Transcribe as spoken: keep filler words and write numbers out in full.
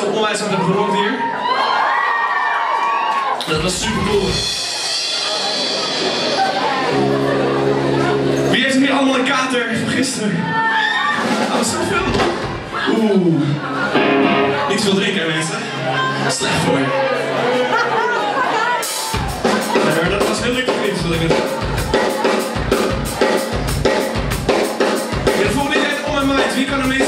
mensen onwijs op de grond hier. Dat was super cool. Wie heeft hier allemaal een kater van gisteren? Oh, zoveel. Oeh. Niet veel drinken, hè, mensen. Slecht voor je. Maar dat was heel leuk of niet, wil ik het doen. Ja, dat voelt niet echt on my mind. Wie kan er mee?